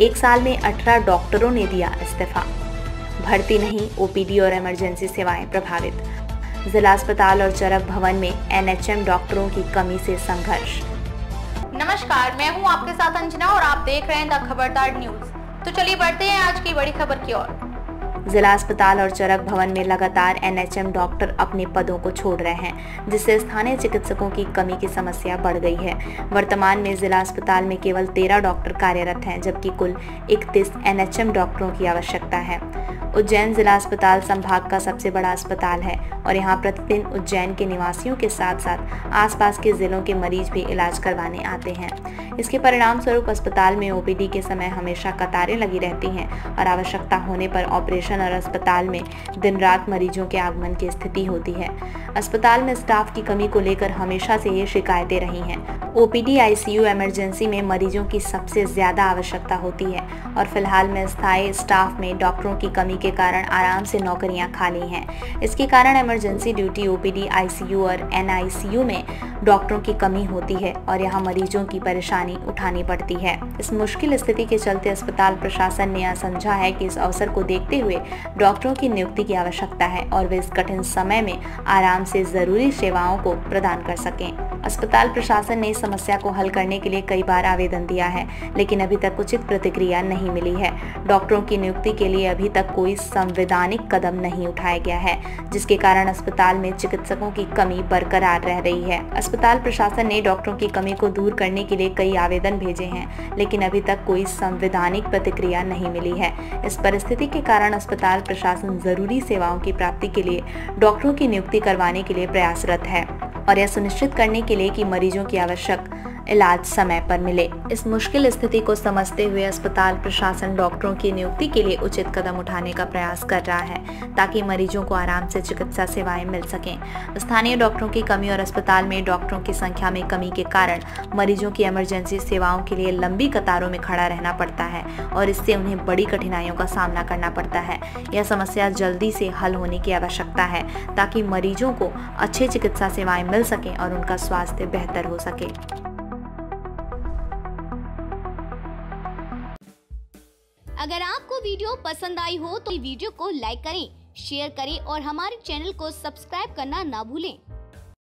एक साल में 18 डॉक्टरों ने दिया इस्तीफा। भर्ती नहीं, ओपीडी और इमरजेंसी सेवाएं प्रभावित। जिला अस्पताल और चरक भवन में एनएचएम डॉक्टरों की कमी से संघर्ष। नमस्कार, मैं हूं आपके साथ अंजना और आप देख रहे हैं द खबरदार न्यूज। तो चलिए बढ़ते हैं आज की बड़ी खबर की ओर। जिला अस्पताल और चरक भवन में लगातार एनएचएम डॉक्टर अपने पदों को छोड़ रहे हैं, जिससे स्थानीय चिकित्सकों की कमी की समस्या बढ़ गई है। वर्तमान में जिला अस्पताल में केवल 13 डॉक्टर कार्यरत हैं, जबकि कुल 31 एनएचएम डॉक्टरों की आवश्यकता है। उज्जैन जिला अस्पताल संभाग का सबसे बड़ा अस्पताल है और यहाँ प्रतिदिन उज्जैन के निवासियों के साथ साथ आसपास के जिलों के मरीज भी इलाज करवाने आते हैं। इसके परिणाम स्वरूप अस्पताल में ओपीडी के समय हमेशा कतारें लगी रहती हैं और आवश्यकता होने पर ऑपरेशन और अस्पताल में दिन रात मरीजों के आगमन की स्थिति होती है। अस्पताल में स्टाफ की कमी को लेकर हमेशा से ये शिकायतें रही हैं। ओपीडी, आईसीयू, इमरजेंसी में मरीजों की सबसे ज्यादा आवश्यकता होती है और फिलहाल में स्थायी स्टाफ में डॉक्टरों की कमी के कारण आराम से नौकरियां खाली हैं। इसके कारण इमरजेंसी ड्यूटी, ओपीडी, आईसीयू और एनआईसीयू में डॉक्टरों की कमी होती है और यहाँ मरीजों की परेशानी उठानी पड़ती है। इस मुश्किल स्थिति के चलते अस्पताल प्रशासन ने यह समझा है कि इस अवसर को देखते हुए डॉक्टरों की नियुक्ति की आवश्यकता है और वे इस कठिन समय में आराम से जरूरी सेवाओं को प्रदान कर सकें। अस्पताल प्रशासन ने इस समस्या को हल करने के लिए कई बार आवेदन दिया है, लेकिन अभी तक उचित प्रतिक्रिया नहीं मिली है। डॉक्टरों की नियुक्ति के लिए अभी तक कोई संवैधानिक कदम नहीं उठाया गया है, जिसके कारण अस्पताल में चिकित्सकों की कमी बरकरार रह रही है। अस्पताल प्रशासन ने डॉक्टरों की कमी को दूर करने के लिए कई आवेदन भेजे हैं, लेकिन अभी तक कोई संवैधानिक प्रतिक्रिया नहीं मिली है। इस परिस्थिति के कारण अस्पताल प्रशासन जरूरी सेवाओं की प्राप्ति के लिए डॉक्टरों की नियुक्ति करवाने के लिए प्रयासरत है और यह सुनिश्चित करने के लिए कि मरीजों की आवश्यक इलाज समय पर मिले। इस मुश्किल स्थिति को समझते हुए अस्पताल प्रशासन डॉक्टरों की नियुक्ति के लिए उचित कदम उठाने का प्रयास कर रहा है, ताकि मरीजों को आराम से चिकित्सा सेवाएं मिल सकें। स्थानीय डॉक्टरों की कमी और अस्पताल में डॉक्टरों की संख्या में कमी के कारण मरीजों की इमरजेंसी सेवाओं के लिए लंबी कतारों में खड़ा रहना पड़ता है और इससे उन्हें बड़ी कठिनाइयों का सामना करना पड़ता है। यह समस्या जल्दी से हल होने की आवश्यकता है, ताकि मरीजों को अच्छी चिकित्सा सेवाएं मिल सकें और उनका स्वास्थ्य बेहतर हो सके। अगर आपको वीडियो पसंद आई हो तो वीडियो को लाइक करें, शेयर करें और हमारे चैनल को सब्सक्राइब करना ना भूलें।